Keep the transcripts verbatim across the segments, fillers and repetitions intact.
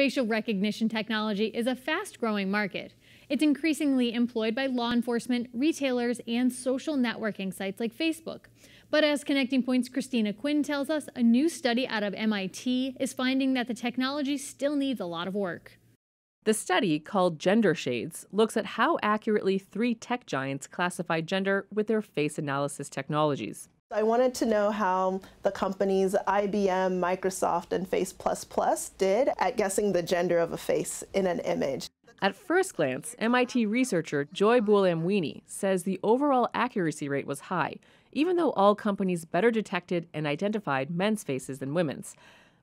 Facial recognition technology is a fast-growing market. It's increasingly employed by law enforcement, retailers, and social networking sites like Facebook. But as Connecting Point's Christina Quinn tells us, a new study out of M I T is finding that the technology still needs a lot of work. The study, called Gender Shades, looks at how accurately three tech giants classify gender with their face analysis technologies. I wanted to know how the companies I B M, Microsoft, and Face plus plus did at guessing the gender of a face in an image. At first glance, M I T researcher Joy Buolamwini says the overall accuracy rate was high, even though all companies better detected and identified men's faces than women's.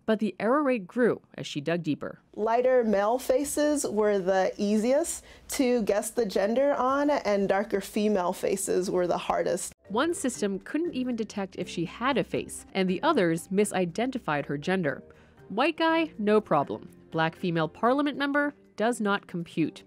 But the error rate grew as she dug deeper. Lighter male faces were the easiest to guess the gender on, and darker female faces were the hardest. One system couldn't even detect if she had a face, and the others misidentified her gender. White guy, no problem. Black female parliament member, does not compute.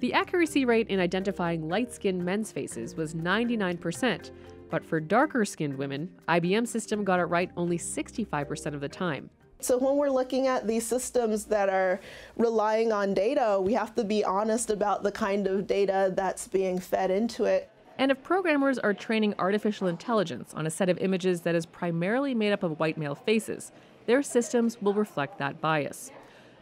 The accuracy rate in identifying light-skinned men's faces was ninety-nine percent, but for darker-skinned women, I B M system got it right only sixty-five percent of the time. So when we're looking at these systems that are relying on data, we have to be honest about the kind of data that's being fed into it. And if programmers are training artificial intelligence on a set of images that is primarily made up of white male faces, their systems will reflect that bias.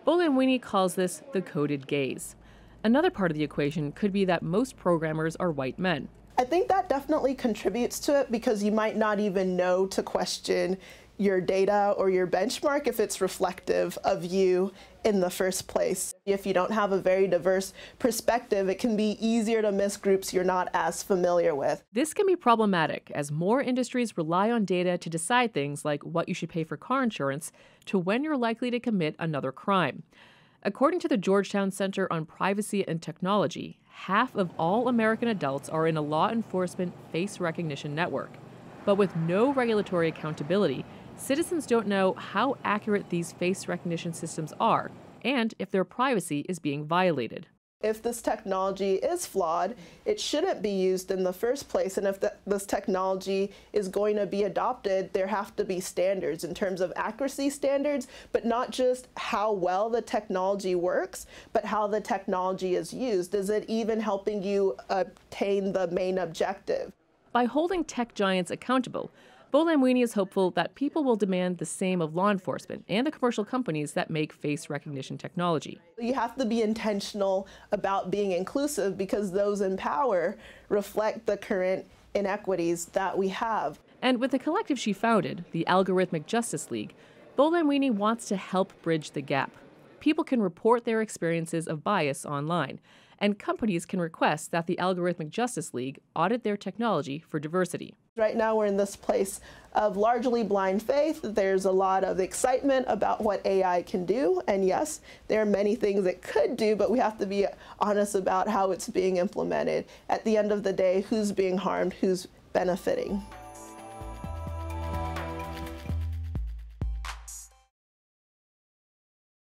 Buolamwini calls this the coded gaze. Another part of the equation could be that most programmers are white men. I think that definitely contributes to it, because you might not even know to question your data or your benchmark if it's reflective of you in the first place. If you don't have a very diverse perspective, it can be easier to miss groups you're not as familiar with. This can be problematic as more industries rely on data to decide things like what you should pay for car insurance to when you're likely to commit another crime. According to the Georgetown Center on Privacy and Technology, half of all American adults are in a law enforcement face recognition network. But with no regulatory accountability, citizens don't know how accurate these face recognition systems are and if their privacy is being violated. If this technology is flawed, it shouldn't be used in the first place. And if the, this technology is going to be adopted, there have to be standards in terms of accuracy standards, but not just how well the technology works, but how the technology is used. Is it even helping you obtain the main objective? By holding tech giants accountable, Buolamwini is hopeful that people will demand the same of law enforcement and the commercial companies that make face recognition technology. You have to be intentional about being inclusive, because those in power reflect the current inequities that we have. And with the collective she founded, the Algorithmic Justice League, Buolamwini wants to help bridge the gap. People can report their experiences of bias online, and companies can request that the Algorithmic Justice League audit their technology for diversity. Right now we're in this place of largely blind faith. There's a lot of excitement about what A I can do, and yes, there are many things it could do, but we have to be honest about how it's being implemented. At the end of the day, who's being harmed, who's benefiting.